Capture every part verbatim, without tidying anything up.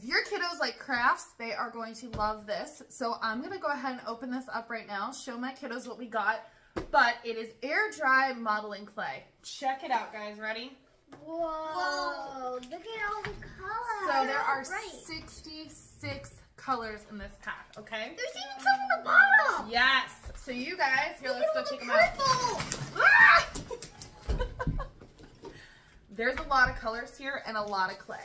If your kiddos like crafts, they are going to love this. So I'm going to go ahead and open this up right now, show my kiddos what we got. But it is air dry modeling clay. Check it out, guys. Ready? Whoa. Whoa. Look at all the colors. So there are right. sixty-six colors in this pack, okay? There's even some on the bottom. Yes. So you guys, here, look, let's go take the them out. Ah! There's a lot of colors here and a lot of clay.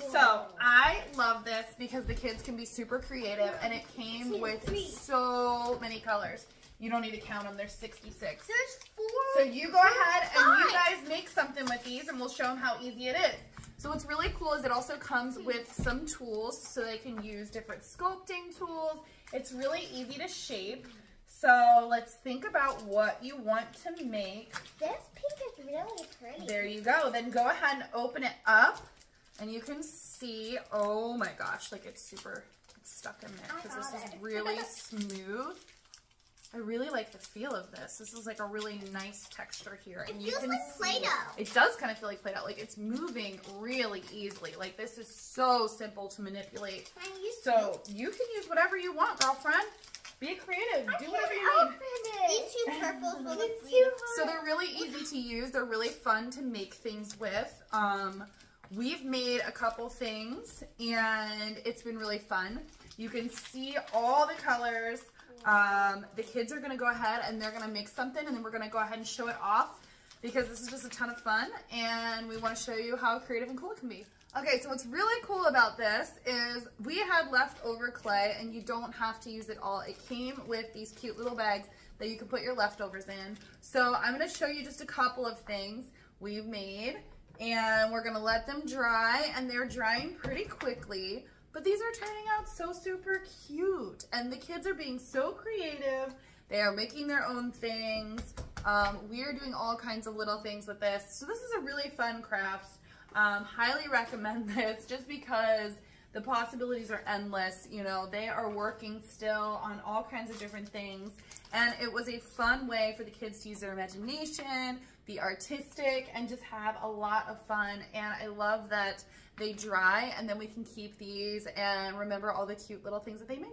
Whoa. So I love this because the kids can be super creative, and it came Two, with three. so many colors. You don't need to count them. There's sixty-six. There's four. So you go ahead and you guys make something with these, and we'll show them how easy it is. So what's really cool is it also comes with some tools, so they can use different sculpting tools. It's really easy to shape. So let's think about what you want to make. This pink is really pretty. There you go. Then go ahead and open it up, and you can see, oh my gosh, like it's super it's stuck in there because this is really smooth. I really like the feel of this. This is like a really nice texture here. And it feels like Play-Doh. It does kind of feel like Play-Doh. Like it's moving really easily. Like this is so simple to manipulate. So you can use whatever you want, girlfriend. Be creative. Do whatever you need. These two purples will look cute. So they're really easy to use. They're really fun to make things with. Um, we've made a couple things and it's been really fun. You can see all the colors. Um, the kids are going to go ahead and they're going to make something, and then we're going to go ahead and show it off because this is just a ton of fun, and we want to show you how creative and cool it can be. Okay, so what's really cool about this is we had leftover clay, and you don't have to use it all. It came with these cute little bags that you can put your leftovers in. So I'm going to show you just a couple of things we've made, and we're going to let them dry, and they're drying pretty quickly. But these are turning out so super cute, and the kids are being so creative. They are making their own things. Um, we're doing all kinds of little things with this. So this is a really fun craft. Um, highly recommend this just because the possibilities are endless. You know, they are working still on all kinds of different things. And it was a fun way for the kids to use their imagination, be artistic, and just have a lot of fun. And I love that they dry, and then we can keep these and remember all the cute little things that they made.